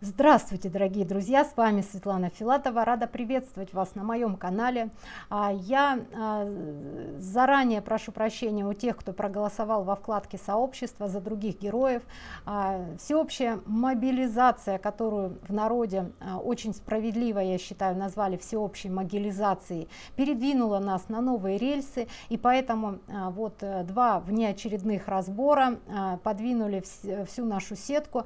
Здравствуйте, дорогие друзья, с вами Светлана Филатова, рада приветствовать вас на моем канале. Я заранее прошу прощения у тех, кто проголосовал во вкладке сообщества за других героев. Всеобщая мобилизация, которую в народе очень справедливо, я считаю, назвали всеобщей мобилизацией, передвинула нас на новые рельсы, и поэтому вот два внеочередных разбора подвинули всю нашу сетку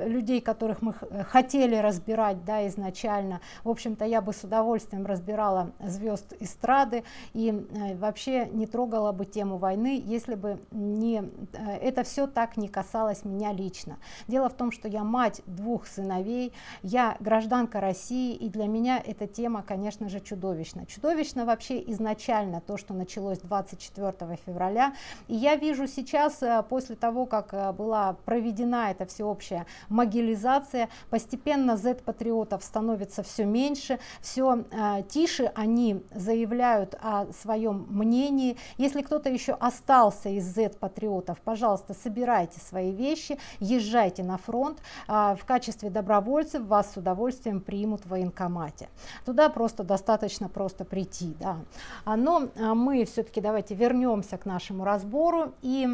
людей, которых мы хотели разбирать, да, изначально. В общем-то, я бы с удовольствием разбирала звезд эстрады и вообще не трогала бы тему войны, если бы не это все так не касалось меня лично. Дело в том, что я мать двух сыновей, я гражданка России, и для меня эта тема, конечно же, чудовищна. Чудовищно вообще изначально то, что началось 24 февраля. И я вижу сейчас, после того, как была проведена эта всеобщая мобилизация, постепенно Z-патриотов становится все меньше, все тише они заявляют о своем мнении. Если кто-то еще остался из Z-патриотов, пожалуйста, собирайте свои вещи, езжайте на фронт, в качестве добровольцев вас с удовольствием примут в военкомате. Туда просто достаточно просто прийти, да. Но мы все-таки давайте вернемся к нашему разбору. И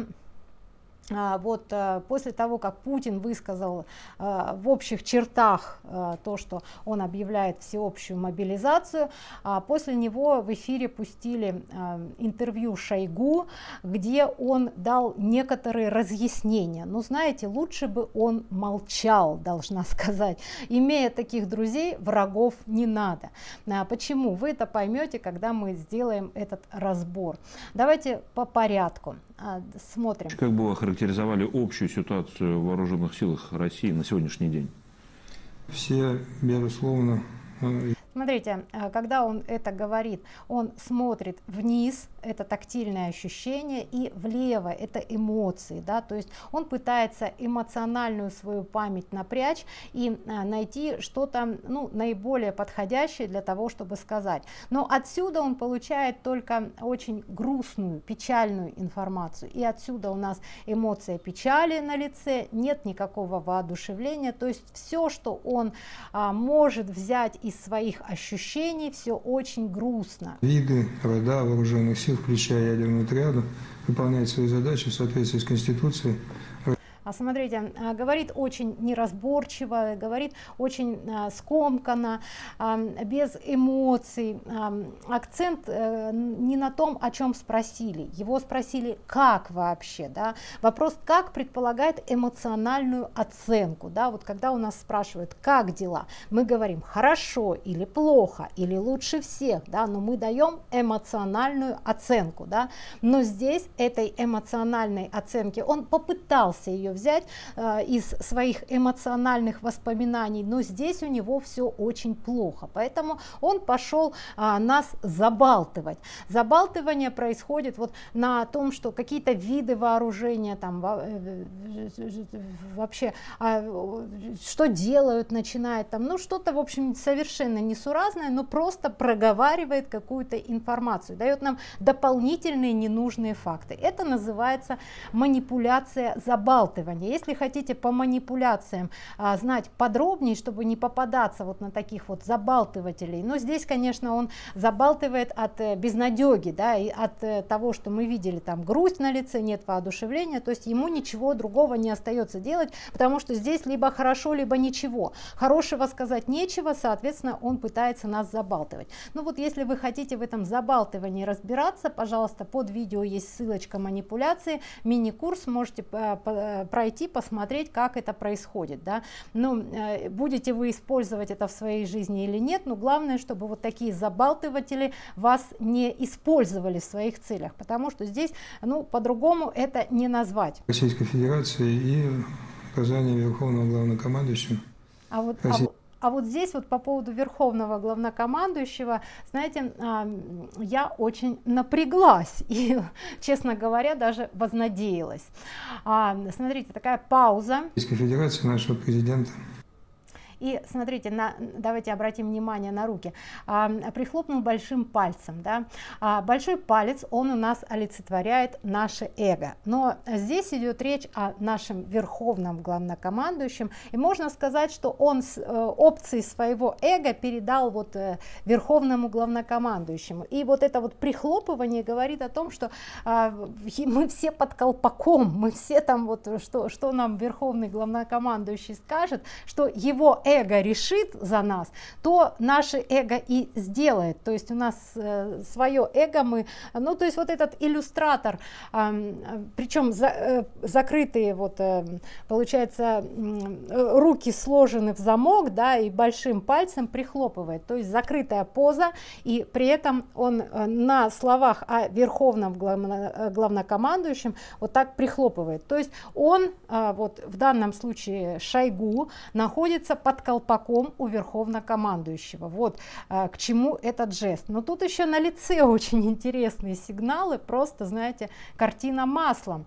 вот после того, как Путин высказал в общих чертах то, что он объявляет всеобщую мобилизацию, после него в эфире пустили интервью Шойгу, где он дал некоторые разъяснения. Ну, знаете, лучше бы он молчал, должна сказать. Имея таких друзей, врагов не надо. Почему? Вы это поймете, когда мы сделаем этот разбор. Давайте по порядку. Смотрим. Как бы вы охарактеризовали общую ситуацию в вооруженных силах России на сегодняшний день? Все, безусловно... Смотрите, когда он это говорит, он смотрит вниз, это тактильное ощущение, и влево это эмоции, да, то есть он пытается эмоциональную свою память напрячь и найти что-то, ну, наиболее подходящее для того, чтобы сказать. Но отсюда он получает только очень грустную, печальную информацию, и отсюда у нас эмоция печали на лице, нет никакого воодушевления, то есть все, что он может взять из своих ощущений, все очень грустно. Виды, рода вооруженных сил, включая ядерную триаду, выполняют свои задачи в соответствии с Конституцией. Смотрите, говорит очень неразборчиво, говорит очень скомканно, без эмоций. Акцент не на том, о чем спросили. Его спросили, как вообще. Да? Вопрос «как» предполагает эмоциональную оценку. Да? Вот когда у нас спрашивают, как дела, мы говорим «хорошо» или «плохо», или «лучше всех». Да? Но мы даем эмоциональную оценку. Да? Но здесь этой эмоциональной оценки он попытался ее взять из своих эмоциональных воспоминаний, но здесь у него все очень плохо, поэтому он пошел нас забалтывать. Забалтывание происходит вот на том, что какие-то виды вооружения, там вообще что делают, начинает там, ну что-то, в общем, совершенно несуразное, но просто проговаривает какую-то информацию, дает нам дополнительные ненужные факты. Это называется манипуляция, забалтывание. Если хотите по манипуляциям знать подробнее, чтобы не попадаться вот на таких вот забалтывателей, но здесь, конечно, он забалтывает от безнадеги, да, и от того, что мы видели, там грусть на лице, нет воодушевления, то есть ему ничего другого не остается делать, потому что здесь либо хорошо, либо ничего. Хорошего сказать нечего, соответственно, он пытается нас забалтывать. Ну вот если вы хотите в этом забалтывании разбираться, пожалуйста, под видео есть ссылочка манипуляции, мини-курс, можете пройти, посмотреть, как это происходит, да. Ну, будете вы использовать это в своей жизни или нет, но главное, чтобы вот такие забалтыватели вас не использовали в своих целях, потому что здесь, ну, по-другому это не назвать. Российской Федерации и указания Верховного Главнокомандующего. А вот здесь вот по поводу Верховного Главнокомандующего, знаете, я очень напряглась и, честно говоря, даже вознадеялась. Смотрите, такая пауза. Российской Федерации, нашего президента. И смотрите, давайте обратим внимание на руки. Прихлопнул большим пальцем. Да? Большой палец, он у нас олицетворяет наше эго. Но здесь идет речь о нашем верховном главнокомандующем. И можно сказать, что он опции своего эго передал вот верховному главнокомандующему. И вот это вот прихлопывание говорит о том, что мы все под колпаком, мы все там вот, что нам верховный главнокомандующий скажет, что его эго решит за нас, то наше эго и сделает. То есть у нас свое эго мы, ну то есть вот этот иллюстратор, причем закрытые вот получается руки сложены в замок, да, и большим пальцем прихлопывает, то есть закрытая поза, и при этом он на словах о верховном главнокомандующем вот так прихлопывает. То есть он вот в данном случае Шойгу находится под колпаком у верховнокомандующего. Вот к чему этот жест. Но тут еще на лице очень интересные сигналы, просто, знаете, картина маслом.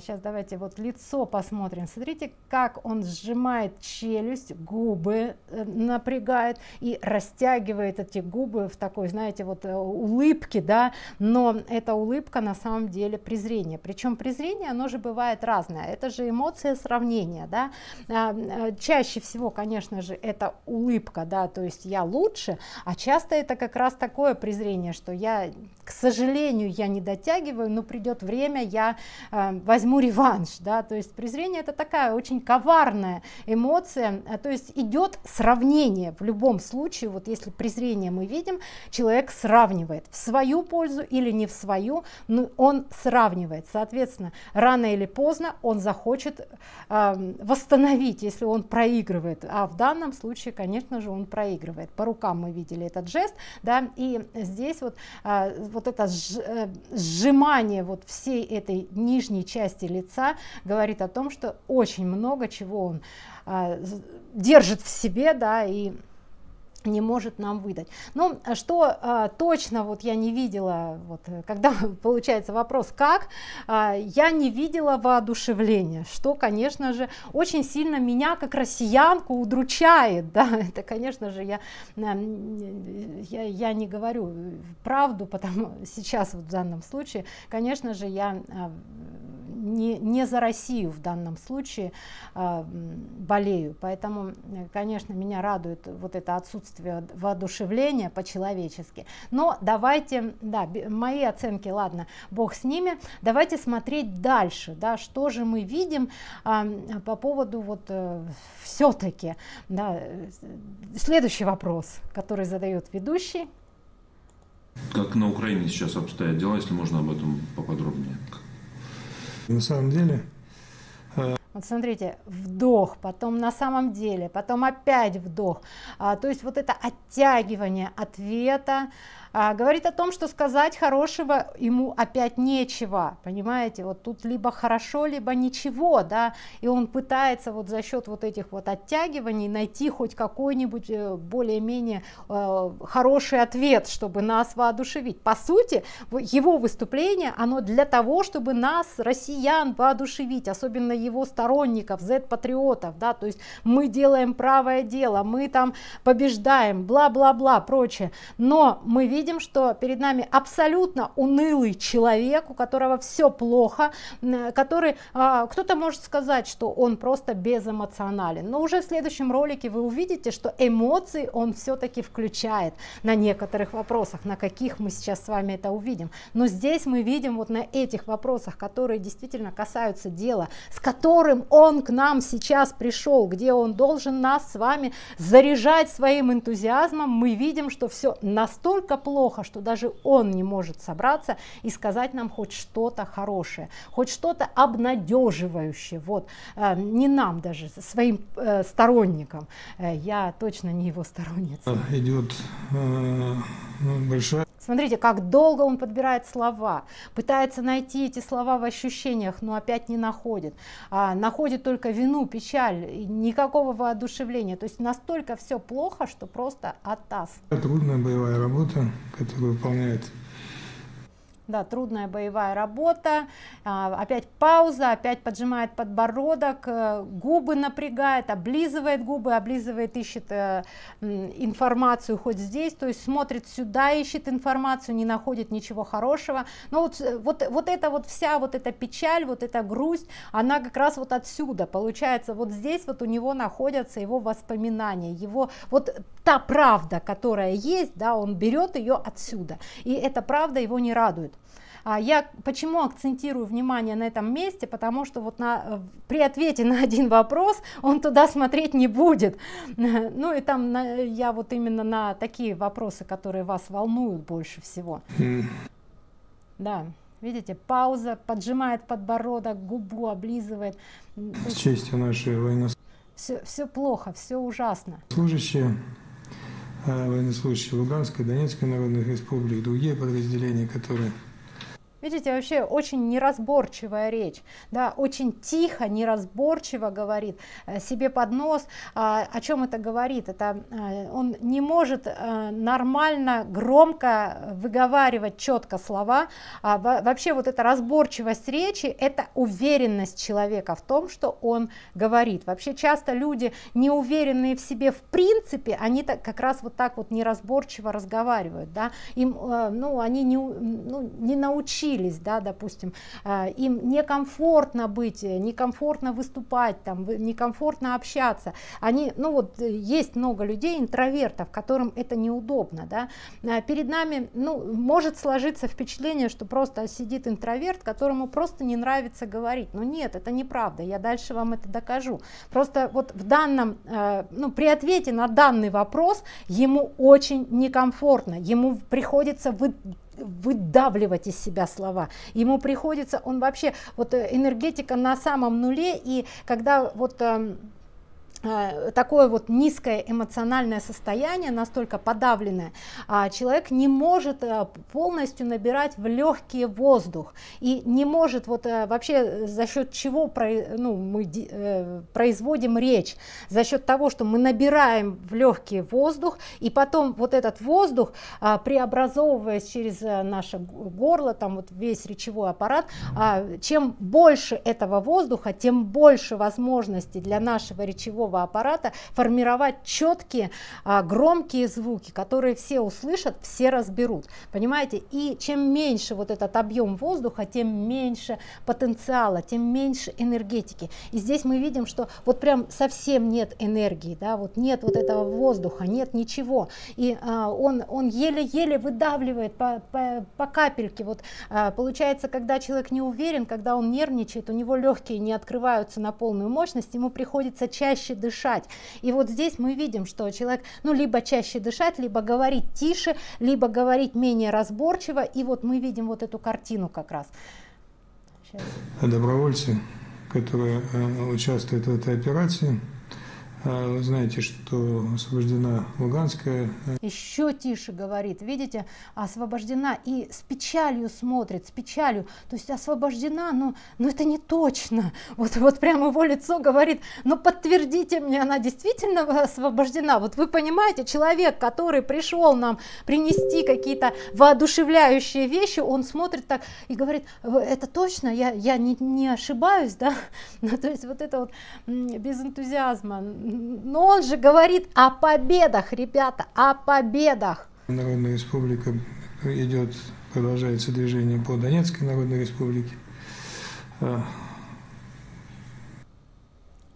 Сейчас давайте вот лицо посмотрим. Смотрите, как он сжимает челюсть, губы напрягает и растягивает эти губы в такой, знаете, вот улыбке, да, но эта улыбка на самом деле презрение. Причем презрение, оно же бывает разное. Это же эмоция сравнения, да. Чаще всего, конечно же, это улыбка, да, то есть я лучше, а часто это как раз такое презрение, что я, к сожалению, я не дотягиваю, но придет время, я возьму реванш, да, то есть презрение это такая очень коварная эмоция, то есть идет сравнение в любом случае, вот если презрение мы видим, человек сравнивает в свою пользу или не в свою, но он сравнивает, соответственно, рано или поздно он захочет восстановить, если он проигрывает, а в данном случае, конечно же, он проигрывает. По рукам мы видели этот жест, да, и здесь вот, вот это сжимание вот всей этой нижней части лица говорит о том, что очень много чего он держит в себе, да, и не может нам выдать. Но что точно вот я не видела, вот, когда получается вопрос как, я не видела воодушевления, что, конечно же, очень сильно меня как россиянку удручает, да, это, конечно же, я не говорю правду, потому сейчас вот в данном случае, конечно же, я не за Россию в данном случае болею, поэтому, конечно, меня радует вот это отсутствие воодушевления по-человечески. Но давайте, да, мои оценки, ладно, бог с ними, давайте смотреть дальше, да, что же мы видим по поводу вот все-таки, да, следующий вопрос, который задает ведущий. Как на Украине сейчас обстоят дела, если можно об этом поподробнее? На самом деле... Вот смотрите, вдох, потом на самом деле, потом опять вдох. То есть вот это оттягивание ответа говорит о том, что сказать хорошего ему опять нечего, понимаете, вот тут либо хорошо, либо ничего, да, и он пытается вот за счет вот этих вот оттягиваний найти хоть какой-нибудь более-менее хороший ответ, чтобы нас воодушевить. По сути, его выступление, оно для того, чтобы нас, россиян, воодушевить, особенно его сторонников, Z-патриотов, да, то есть мы делаем правое дело, мы там побеждаем, бла-бла-бла, прочее, но мы видим, что перед нами абсолютно унылый человек, у которого все плохо, который, кто-то может сказать, что он просто безэмоционален, но уже в следующем ролике вы увидите, что эмоции он все-таки включает на некоторых вопросах, на каких мы сейчас с вами это увидим, но здесь мы видим вот на этих вопросах, которые действительно касаются дела, с которым он к нам сейчас пришел, где он должен нас с вами заряжать своим энтузиазмом, мы видим, что все настолько плохо, что даже он не может собраться и сказать нам хоть что-то хорошее, хоть что-то обнадеживающее, вот, не нам даже, своим сторонникам, я точно не его сторонница. Идет большая... Смотрите, как долго он подбирает слова, пытается найти эти слова в ощущениях, но опять не находит, находит только вину, печаль, никакого воодушевления, то есть настолько все плохо, что просто атас. Трудная боевая работа, которую выполняет Да, трудная боевая работа, опять пауза, опять поджимает подбородок, губы напрягает, облизывает губы, облизывает, ищет информацию хоть здесь, то есть смотрит сюда, ищет информацию, не находит ничего хорошего. Но вот вся вот эта печаль, вот эта грусть, она как раз вот отсюда, получается, вот здесь вот у него находятся его воспоминания, его вот та правда, которая есть, да, он берет ее отсюда, и эта правда его не радует. Я почему акцентирую внимание на этом месте, потому что вот при ответе на один вопрос он туда смотреть не будет. Ну и там я вот именно на такие вопросы, которые вас волнуют больше всего. Да, видите, пауза, поджимает подбородок, губу облизывает. С честью нашей военнослужащие. Все плохо, все ужасно. Военнослужащие Луганской, Донецкой народных республик, другие подразделения, которые... Видите, вообще очень неразборчивая речь, да, очень тихо, неразборчиво говорит себе под нос. О чем это говорит? Это он не может нормально, громко выговаривать четко слова. Вообще вот эта разборчивость речи, это уверенность человека в том, что он говорит. Вообще часто люди, неуверенные в себе в принципе, они как раз вот так вот неразборчиво разговаривают, да, им, ну, они не научились. Да, допустим, им некомфортно быть, некомфортно выступать, там, некомфортно общаться. Они, ну вот, есть много людей, интровертов, которым это неудобно. Да. Перед нами, ну, может сложиться впечатление, что просто сидит интроверт, которому просто не нравится говорить. Но нет, это неправда, я дальше вам это докажу. Просто вот в данном, ну, при ответе на данный вопрос ему очень некомфортно, ему приходится выдавливать из себя слова, ему приходится, он вообще, вот энергетика на самом нуле, и когда вот такое вот низкое эмоциональное состояние, настолько подавленное, человек не может полностью набирать в легкие воздух и не может вот вообще, за счет чего мы производим речь, за счет того, что мы набираем в легкие воздух, и потом вот этот воздух, преобразовываясь через наше горло, там вот весь речевой аппарат, чем больше этого воздуха, тем больше возможностей для нашего речевого аппарата формировать четкие, громкие звуки, которые все услышат, все разберут, понимаете. И чем меньше вот этот объем воздуха, тем меньше потенциала, тем меньше энергетики. И здесь мы видим, что вот прям совсем нет энергии, да, вот нет вот этого воздуха, нет ничего, и он еле-еле выдавливает по капельке. Вот получается, когда человек не уверен, когда он нервничает, у него легкие не открываются на полную мощность, ему приходится чаще дышать. И вот здесь мы видим, что человек, ну, либо чаще дышать, либо говорить тише, либо говорить менее разборчиво. И вот мы видим вот эту картину как раз. Сейчас. Добровольцы, которые участвуют в этой операции, вы знаете, что освобождена Луганская. Еще тише говорит, видите, освобождена, и с печалью смотрит, с печалью. То есть освобождена, но это не точно. Вот прямо его лицо говорит, но подтвердите мне, она действительно освобождена. Вот вы понимаете, человек, который пришел нам принести какие-то воодушевляющие вещи, он смотрит так и говорит, это точно, я не ошибаюсь, да? Ну, то есть вот это вот без энтузиазма. Но он же говорит о победах, ребята, о победах. Народная республика идет, продолжается движение по Донецкой народной республике.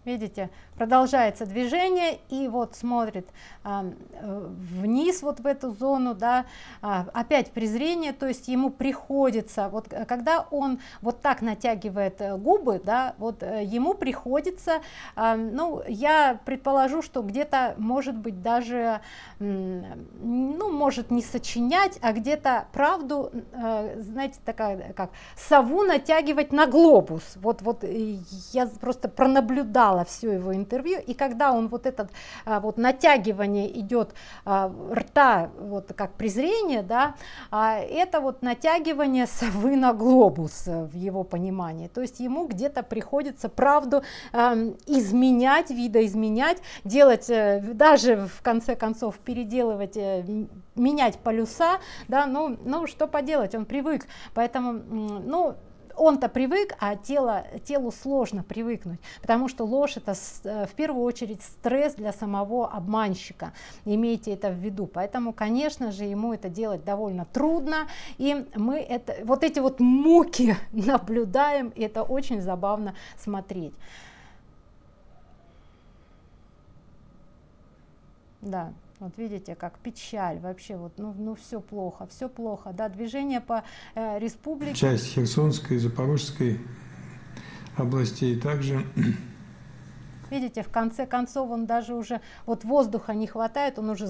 Видите, продолжается движение, и вот смотрит вниз, вот в эту зону, да, опять презрение, то есть ему приходится, вот когда он вот так натягивает губы, да, вот ему приходится, ну, я предположу, что где-то, может быть, даже, ну, может не сочинять, а где-то правду, знаете, такая, как сову натягивать на глобус. Вот я просто пронаблюдала читала все его интервью, и когда он вот это вот натягивание идет рта, вот как презрение, да, это вот натягивание совы на глобус в его понимании, то есть ему где-то приходится правду изменять, видоизменять, делать, даже в конце концов переделывать, менять полюса, да, ну что поделать, он привык, поэтому, ну, он-то привык, а телу сложно привыкнуть, потому что ложь — это в первую очередь стресс для самого обманщика, имейте это в виду, поэтому, конечно же, ему это делать довольно трудно, и мы это, вот эти вот муки наблюдаем, и это очень забавно смотреть. Да. Вот видите, как печаль вообще, вот, ну все плохо, да, движение по республике. Часть Херсонской, Запорожской областей также. Видите, в конце концов он даже уже, вот воздуха не хватает, он уже,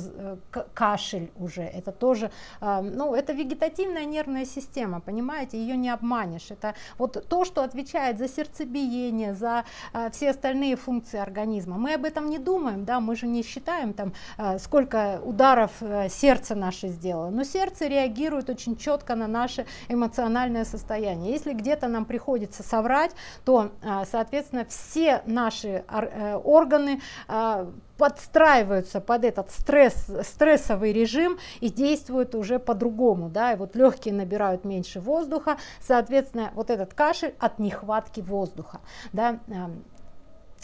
кашель уже, это тоже, ну это вегетативная нервная система, понимаете, ее не обманешь, это вот то, что отвечает за сердцебиение, за все остальные функции организма, мы об этом не думаем, да, мы же не считаем там, сколько ударов сердце наше сделало, но сердце реагирует очень четко на наше эмоциональное состояние, если где-то нам приходится соврать, то, соответственно, все наши органы подстраиваются под этот стрессовый режим и действуют уже по-другому, да, и вот легкие набирают меньше воздуха, соответственно, вот этот кашель от нехватки воздуха, да.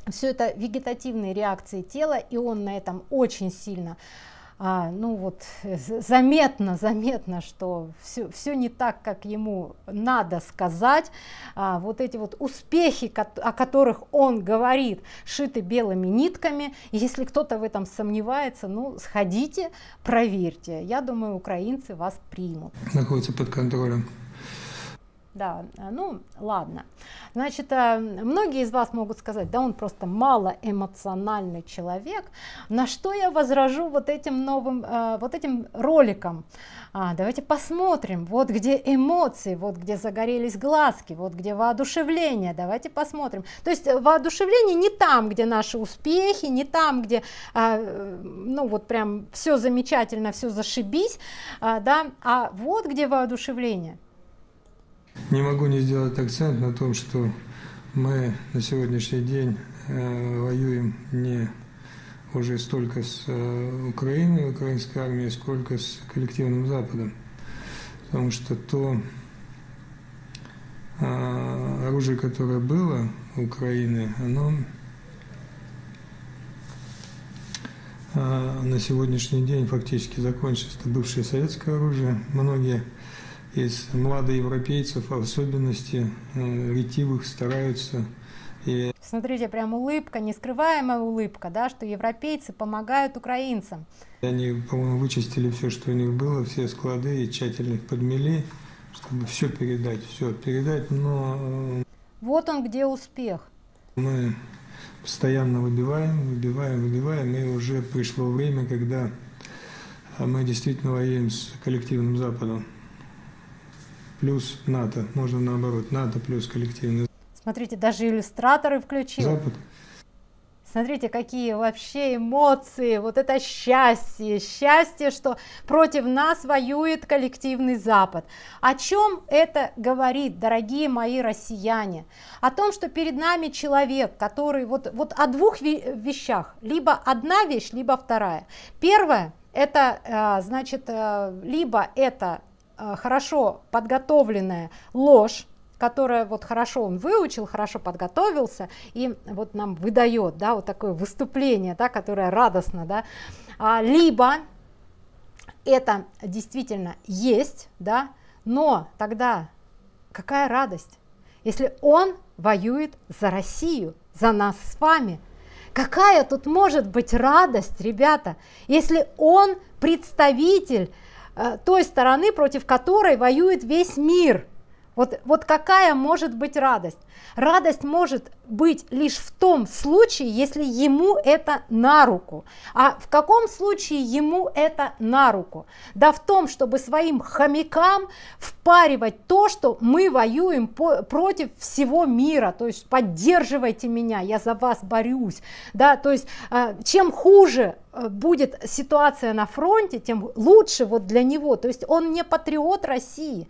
Все это вегетативные реакции тела, и он на этом очень сильно, ну вот заметно, что все не так, как ему надо сказать, вот эти вот успехи, о которых он говорит, шиты белыми нитками, если кто-то в этом сомневается, ну сходите, проверьте, я думаю, украинцы вас примут. Находится под контролем. Да, ну ладно. Значит, многие из вас могут сказать, да он просто малоэмоциональный человек. На что я возражу вот этим новым, вот этим роликом? Давайте посмотрим, вот где эмоции, вот где загорелись глазки, вот где воодушевление. Давайте посмотрим. То есть воодушевление не там, где наши успехи, не там, где, ну вот прям все замечательно, все зашибись, да, а вот где воодушевление. Не могу не сделать акцент на том, что мы на сегодняшний день воюем не уже столько с Украиной, украинской армией, сколько с коллективным Западом. Потому что то оружие, которое было у Украины, оно на сегодняшний день фактически закончилось. Это бывшее советское оружие. Многие из молодых европейцев, в особенности ретивых, стараются. И... Смотрите, прям улыбка, нескрываемая улыбка, да, что европейцы помогают украинцам. Они, по-моему, вычистили все, что у них было, все склады, и тщательно их подмели, чтобы все передать, но... Вот он, где успех. Мы постоянно выбиваем, и уже пришло время, когда мы действительно воюем с коллективным Западом. Плюс НАТО, можно наоборот, НАТО плюс коллективный. Смотрите, даже иллюстраторы включили. Запад. Смотрите, какие вообще эмоции, вот это счастье, что против нас воюет коллективный Запад. О чем это говорит, дорогие мои россияне? О том, что перед нами человек, который, вот о двух вещах, либо одна вещь, либо вторая. Первое, это, значит, либо это хорошо подготовленная ложь, которая вот хорошо он выучил, хорошо подготовился, и вот нам выдает, да, вот такое выступление, да, которое радостно, да, либо это действительно есть, да, но тогда какая радость, если он воюет за Россию, за нас с вами. Какая тут может быть радость, ребята, если он представитель той стороны, против которой воюет весь мир. Вот какая может быть радость? Радость может быть лишь в том случае, если ему это на руку. А в каком случае ему это на руку? Да в том, чтобы своим хомякам впаривать то, что мы воюем против всего мира. То есть поддерживайте меня, я за вас борюсь. Да, то есть чем хуже будет ситуация на фронте, тем лучше вот для него. То есть он не патриот России.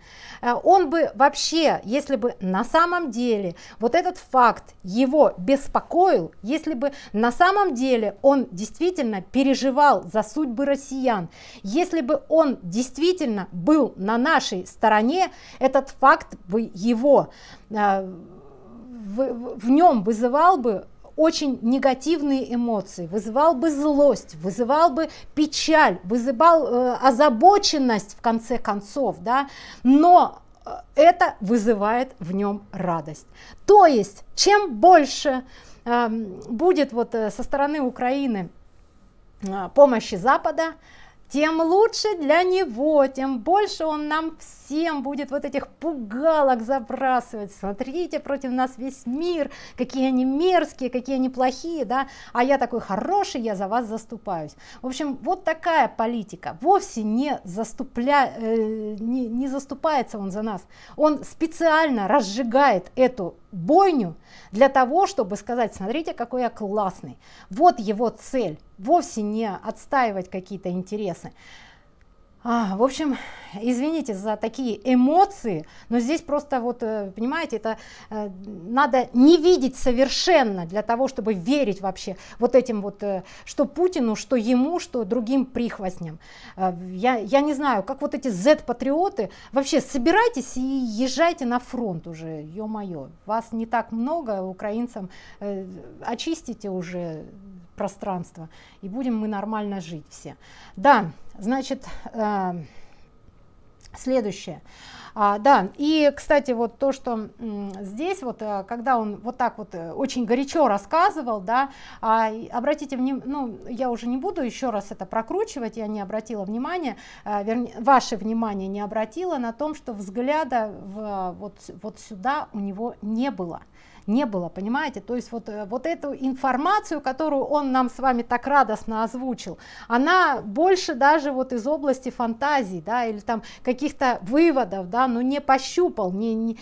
Он бы вообще, если бы на самом деле вот этот факт его беспокоил, если бы на самом деле он действительно переживал за судьбы россиян, если бы он действительно был на нашей стороне, этот факт бы его, в нем вызывал бы очень негативные эмоции, вызывал бы злость, вызывал бы печаль, вызывал озабоченность в конце концов, да? Но это вызывает в нем радость. То есть чем больше будет вот со стороны Украины помощи Запада, тем лучше для него, тем больше он нам всем будет вот этих пугалок забрасывать. Смотрите, против нас весь мир, какие они мерзкие, какие они плохие, да? А я такой хороший, я за вас заступаюсь. В общем, вот такая политика. Вовсе не заступается он за нас. Он специально разжигает эту бойню для того, чтобы сказать: смотрите, какой я классный. Вот его цель. Вовсе не отстаивать какие-то интересы. В общем, извините за такие эмоции, но здесь просто вот, понимаете, это надо не видеть совершенно для того, чтобы верить вообще вот этим вот, что Путину, что ему, что другим прихвостням. Я не знаю, как вот эти Z-патриоты, вообще собирайтесь и езжайте на фронт уже, ё-моё, вас не так много, украинцам очистите уже пространство, и будем мы нормально жить все. Да, значит, следующее. Да, и, кстати, вот то, что здесь, вот когда он вот так вот очень горячо рассказывал, да, обратите внимание, ну, я уже не буду еще раз это прокручивать, я не обратила внимания, вернее, ваше внимание не обратила на том, что взгляда вот сюда у него не было. Не было, понимаете, то есть вот эту информацию, которую он нам с вами так радостно озвучил, она больше даже вот из области фантазий, да, или там каких-то выводов, да, но не пощупал, не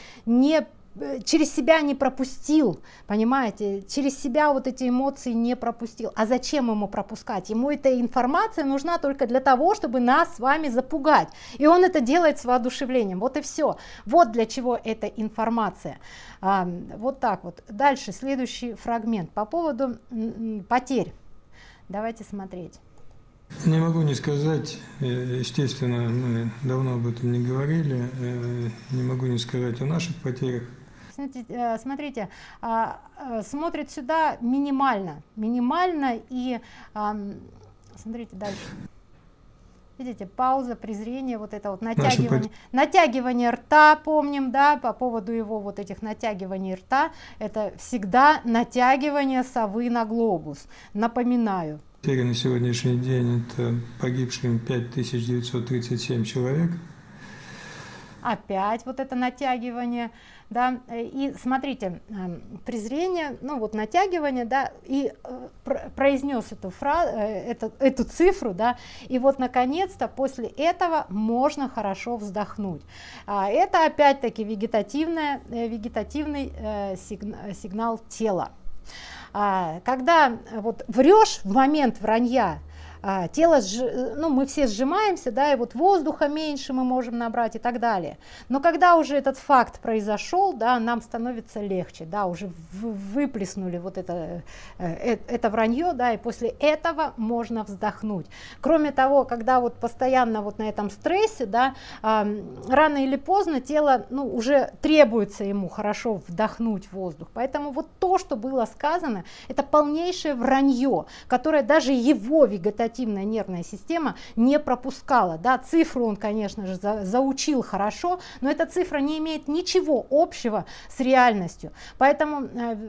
через себя не пропустил, понимаете, через себя вот эти эмоции не пропустил. А зачем ему пропускать? Ему эта информация нужна только для того, чтобы нас с вами запугать. И он это делает с воодушевлением. Вот и все. Вот для чего эта информация. Вот так вот. Дальше следующий фрагмент по поводу потерь. Давайте смотреть. Не могу не сказать, естественно, мы давно об этом не говорили, не могу не сказать о наших потерях. Смотрите, смотрит сюда минимально и смотрите дальше. Видите, пауза, презрение, вот это вот натягивание рта, помним, да, по поводу его вот этих натягиваний рта, это всегда натягивание совы на глобус, напоминаю. На сегодняшний день это погибшим 5937 человек. Опять вот это натягивание, да, и смотрите, презрение, ну вот натягивание, да, и произнес эту фразу, эту цифру, да, и вот наконец-то после этого можно хорошо вздохнуть. Это опять-таки вегетативный сигнал тела. Когда вот врешь в момент вранья, тело, ну, мы все сжимаемся, да, и вот воздуха меньше мы можем набрать и так далее. Но когда уже этот факт произошел, да, нам становится легче, да, уже выплеснули вот это вранье, да, и после этого можно вздохнуть. Кроме того, когда вот постоянно вот на этом стрессе, да, рано или поздно тело, ну, уже требуется ему хорошо вдохнуть воздух. Поэтому вот то, что было сказано, это полнейшее вранье, которое даже его вегетативное нервная система не пропускала, да, цифру он, конечно же, заучил хорошо, но эта цифра не имеет ничего общего с реальностью, поэтому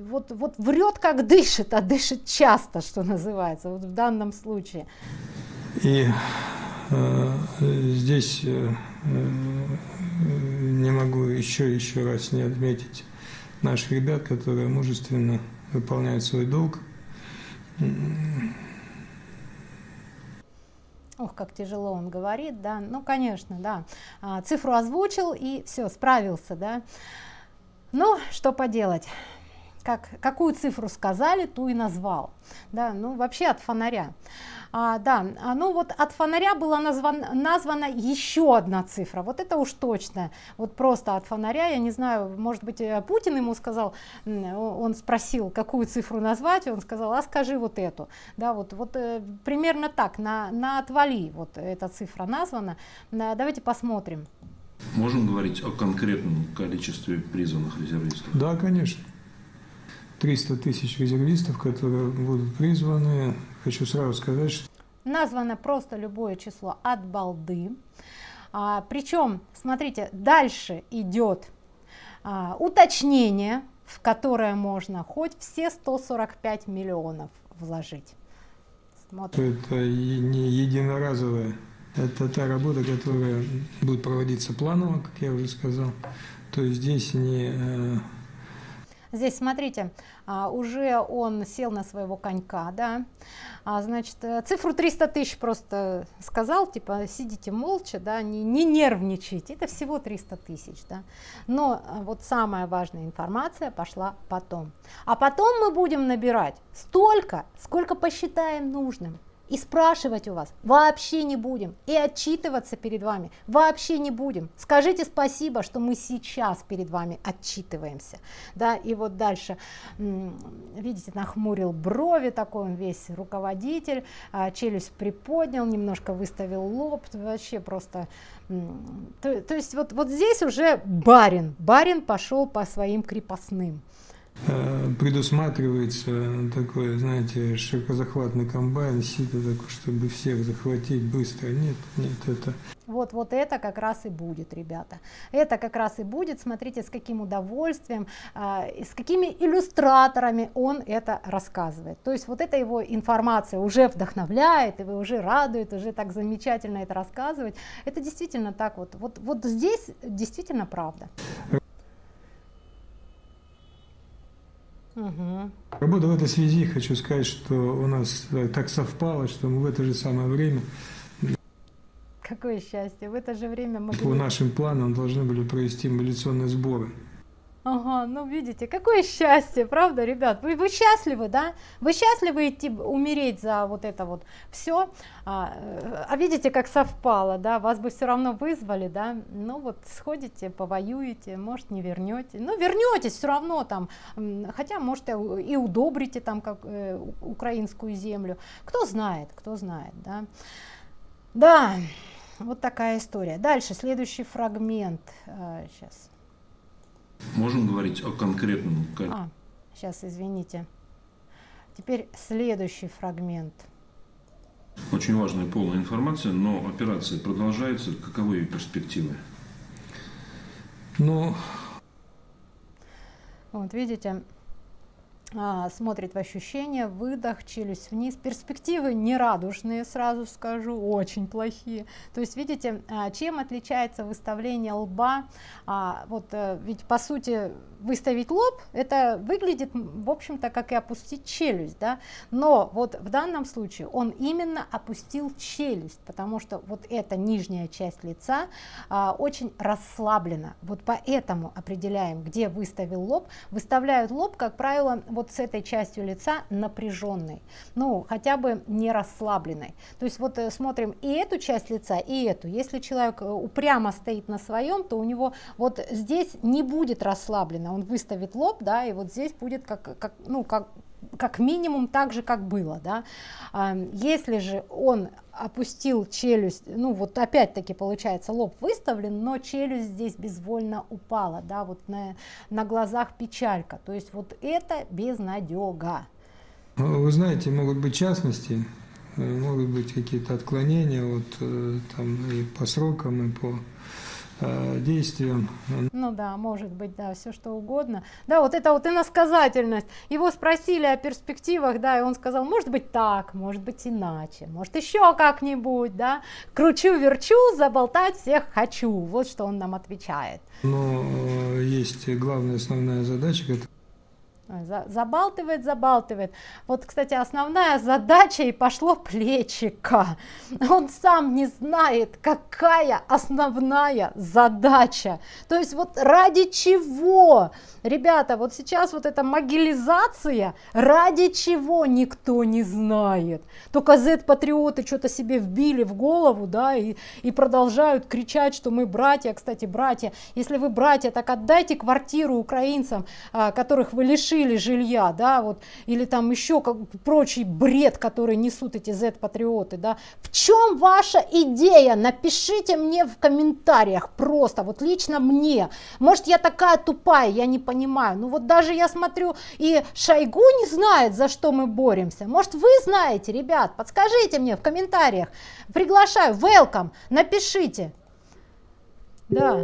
вот врет как дышит, а дышит часто, что называется, вот в данном случае. И здесь не могу еще раз не отметить наших ребят, которые мужественно выполняют свой долг. Ох, как тяжело он говорит, да, ну, конечно, да, цифру озвучил и все, справился, да. Ну, что поделать, какую цифру сказали, ту и назвал, да, ну, вообще от фонаря. Да, ну вот от фонаря была названа еще одна цифра, вот это уж точно, вот просто от фонаря, я не знаю, может быть, Путин ему сказал, он спросил, какую цифру назвать, и он сказал, а скажи вот эту, да, вот примерно так, на отвали вот эта цифра названа, давайте посмотрим. Можем говорить о конкретном количестве призванных резервистов? Да, конечно. 300 тысяч резервистов, которые будут призваны. Хочу сразу сказать, что... Названо просто любое число от балды. Причем, смотрите, дальше идет уточнение, в которое можно хоть все 145 миллионов вложить. Смотрим. Это не единоразовое. Это та работа, которая будет проводиться планово, как я уже сказал. То есть здесь не... Здесь, смотрите, уже он сел на своего конька, да, значит, цифру 300 тысяч просто сказал, типа, сидите молча, да, не нервничайте, это всего 300 тысяч, да, но вот самая важная информация пошла потом. А потом мы будем набирать столько, сколько посчитаем нужным. И спрашивать у вас вообще не будем, и отчитываться перед вами вообще не будем. Скажите спасибо, что мы сейчас перед вами отчитываемся. Да, и вот дальше, видите, нахмурил брови, такой он весь руководитель, челюсть приподнял, немножко выставил лоб, вообще просто... То есть вот здесь уже барин пошел по своим крепостным. Предусматривается такой, знаете, широкозахватный комбайн, сито такой, чтобы всех захватить быстро. Нет, это... Вот это как раз и будет, ребята. Это как раз и будет, смотрите, с каким удовольствием, с какими иллюстраторами он это рассказывает. То есть вот эта его информация уже вдохновляет, и вы уже радует, уже так замечательно это рассказывать. Это действительно так вот. Вот здесь действительно правда. Угу. Работа в этой связи, хочу сказать, что у нас так совпало, что мы в это же самое время... Какое счастье, в это же время мы... По нашим планам должны были провести мобилизационные сборы. Ага, ну видите, какое счастье, правда, ребят? Вы счастливы, да? Вы счастливы идти умереть за вот это вот все? А видите, как совпало, да? Вас бы все равно вызвали, да? Ну вот сходите, повоюете, может, не вернете. Ну вернетесь все равно там, хотя, может, и удобрите там как, украинскую землю. Кто знает, да? Да, вот такая история. Дальше, следующий фрагмент. Сейчас. Можем говорить о конкретном... Сейчас, извините. Теперь следующий фрагмент. Очень важная полная информация, но операция продолжается. Каковы ее перспективы? Ну... Вот видите, смотрит в ощущения, выдох, челюсть вниз. Перспективы нерадужные, сразу скажу, очень плохие. То есть, видите, чем отличается выставление лба? Вот ведь, по сути, выставить лоб, это выглядит, в общем-то, как и опустить челюсть, да? Но вот в данном случае он именно опустил челюсть, потому что вот эта нижняя часть лица очень расслаблена. Вот поэтому определяем, где выставил лоб. Выставляют лоб, как правило, вот с этой частью лица напряженной, ну хотя бы не расслабленной. То есть вот смотрим и эту часть лица, и эту. Если человек упрямо стоит на своем, то у него вот здесь не будет расслаблено, он выставит лоб, да, и вот здесь будет как минимум так же, как было, да. Если же он опустил челюсть, ну вот опять-таки получается лоб выставлен, но челюсть здесь безвольно упала, да, вот на глазах печалька, то есть вот это безнадега. Вы знаете, могут быть частности, могут быть какие-то отклонения вот, там, и по срокам, и по действиям. Ну да, может быть, да, все что угодно. Да, вот это вот иносказательность. Его спросили о перспективах, да, и он сказал, может быть так, может быть иначе, может еще как-нибудь, да. Кручу-верчу, заболтать всех хочу. Вот что он нам отвечает. Но есть главная основная задача, которая... Забалтывает, забалтывает. Вот, кстати, основная задача, и пошло плечика. Он сам не знает, какая основная задача. То есть вот ради чего, ребята, вот сейчас вот эта могилизация, ради чего никто не знает. Только Z-патриоты что-то себе вбили в голову, да, и продолжают кричать, что мы братья. Кстати, братья, если вы братья, так отдайте квартиру украинцам, которых вы лишили жилья, да, вот, или там еще как, прочий бред, который несут эти Z-патриоты, да. В чем ваша идея? Напишите мне в комментариях просто, вот лично мне. Может, я такая тупая, я не понимаю. Ну вот даже я смотрю, и Шойгу не знает, за что мы боремся. Может, вы знаете, ребят, подскажите мне в комментариях. Приглашаю, welcome, напишите. Да.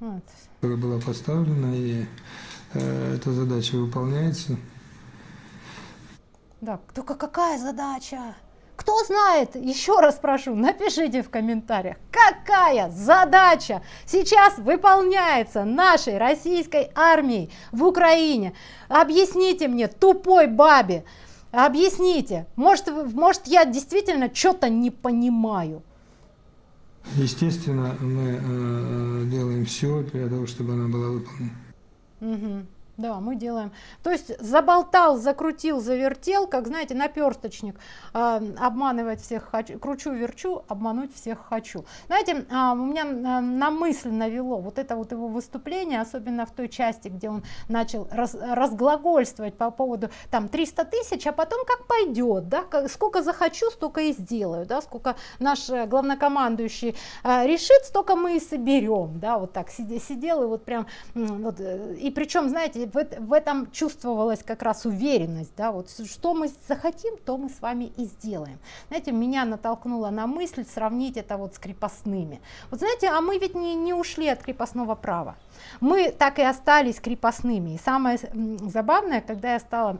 Вот. Была поставлена, и эта задача выполняется. Да, только какая задача? Кто знает, еще раз прошу, напишите в комментариях, какая задача сейчас выполняется нашей российской армией в Украине. Объясните мне, тупой бабе, объясните. Может, я действительно что-то не понимаю. Естественно, мы делаем все для того, чтобы она была выполнена. Угу. Да, мы делаем. То есть заболтал, закрутил, завертел, как, знаете, наперсточник. Обманывать всех хочу, кручу-верчу, обмануть всех хочу. Знаете, у меня на мысль навело вот это вот его выступление, особенно в той части, где он начал разглагольствовать по поводу там 300 тысяч, а потом как пойдет, да, сколько захочу, столько и сделаю, да, сколько наш главнокомандующий решит, столько мы и соберем, да, вот так сидел и вот прям, вот, и причем, знаете, в этом чувствовалась как раз уверенность, да, вот что мы захотим, то мы с вами и сделаем. Знаете, меня натолкнуло на мысль сравнить это вот с крепостными. Вот знаете, а мы ведь не ушли от крепостного права, мы так и остались крепостными. И самое забавное, когда я стала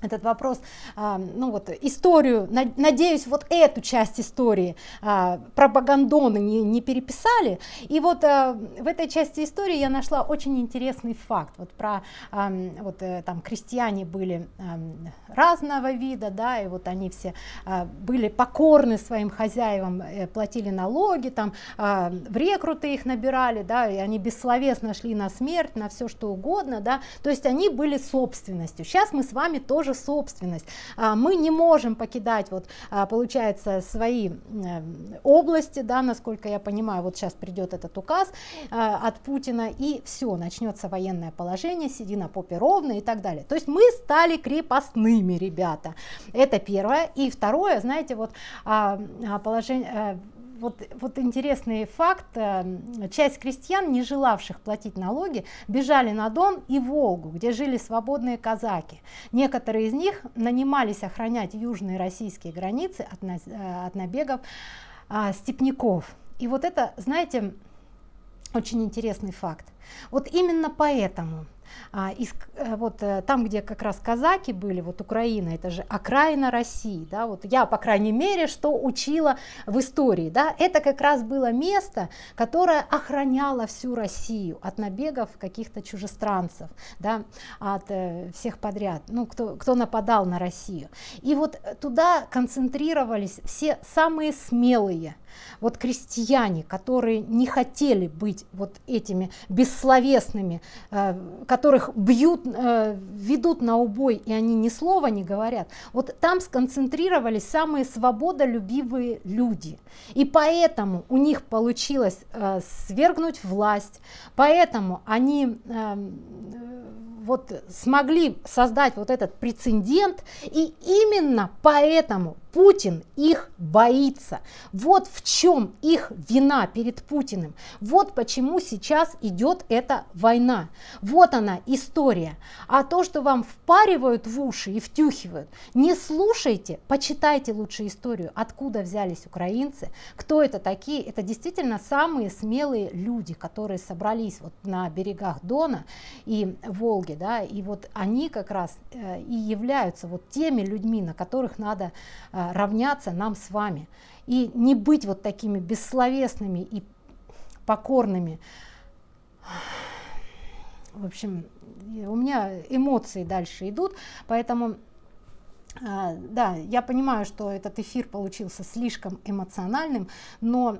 этот вопрос, ну вот историю, надеюсь, вот эту часть истории пропагандоны не переписали, и вот в этой части истории я нашла очень интересный факт, вот про, вот там крестьяне были разного вида, да, и вот они все были покорны своим хозяевам, платили налоги, там в рекруты их набирали, да, и они бессловесно шли на смерть, на все что угодно, да, то есть они были собственностью. Сейчас мы с вами тоже собственность. Мы не можем покидать, вот, получается, свои области, да, насколько я понимаю, вот сейчас придет этот указ от Путина, и все, начнется военное положение, сиди на попе ровно и так далее. То есть мы стали крепостными, ребята. Это первое. И второе, знаете, вот положение... Вот интересный факт, часть крестьян, не желавших платить налоги, бежали на Дон и Волгу, где жили свободные казаки. Некоторые из них нанимались охранять южные российские границы от набегов степняков. И вот это, знаете, очень интересный факт. Вот именно поэтому... вот там, где как раз казаки были, вот Украина, это же окраина России, да, вот я, по крайней мере, что учила в истории, да, это как раз было место, которое охраняло всю Россию от набегов каких-то чужестранцев, да, от всех подряд, ну, кто нападал на Россию. И вот туда концентрировались все самые смелые, вот крестьяне, которые не хотели быть вот этими бессловесными, которых бьют, ведут на убой, и они ни слова не говорят. Вот там сконцентрировались самые свободолюбивые люди. И поэтому у них получилось свергнуть власть, поэтому они вот смогли создать вот этот прецедент, и именно поэтому Путин их боится. Вот в чем их вина перед Путиным. Вот почему сейчас идет эта война. Вот она, история. А то, что вам впаривают в уши и втюхивают, не слушайте, почитайте лучше историю, откуда взялись украинцы, кто это такие. Это действительно самые смелые люди, которые собрались вот на берегах Дона и Волги, да, и вот они как раз и являются вот теми людьми, на которых надо равняться нам с вами и не быть вот такими бессловесными и покорными. В общем, у меня эмоции дальше идут, поэтому да, я понимаю, что этот эфир получился слишком эмоциональным, но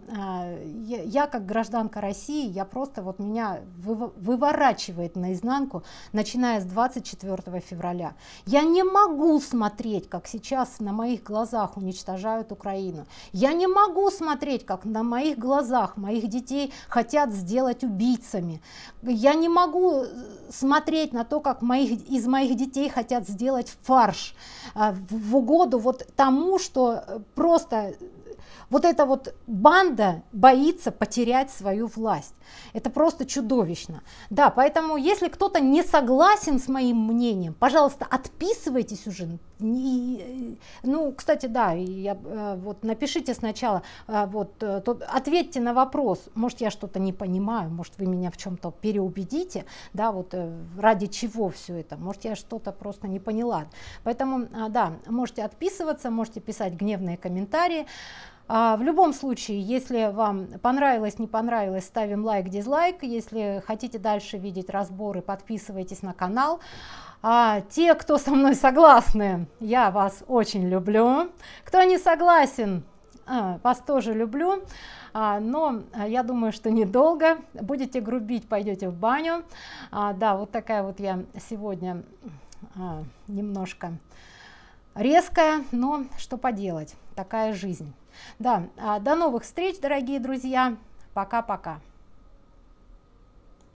я как гражданка России, я просто вот меня выворачивает наизнанку, начиная с 24 февраля. Я не могу смотреть, как сейчас на моих глазах уничтожают Украину. Я не могу смотреть, как на моих глазах моих детей хотят сделать убийцами. Я не могу смотреть на то, как из моих детей хотят сделать фарш. В угоду вот тому, что просто вот эта вот банда боится потерять свою власть. Это просто чудовищно. Да, поэтому если кто-то не согласен с моим мнением, пожалуйста, отписывайтесь уже. Ну, кстати, да, вот напишите сначала, вот, ответьте на вопрос, может, я что-то не понимаю, может, вы меня в чем-то переубедите, да, вот ради чего все это, может, я что-то просто не поняла. Поэтому, да, можете отписываться, можете писать гневные комментарии. В любом случае, если вам понравилось, не понравилось, ставим лайк, дизлайк. Если хотите дальше видеть разборы, подписывайтесь на канал. А те, кто со мной согласны, я вас очень люблю. Кто не согласен, вас тоже люблю. Но я думаю, что недолго. Будете грубить, пойдете в баню. Да, вот такая вот я сегодня немножко резкая, но что поделать, такая жизнь. Да, до новых встреч, дорогие друзья. Пока-пока.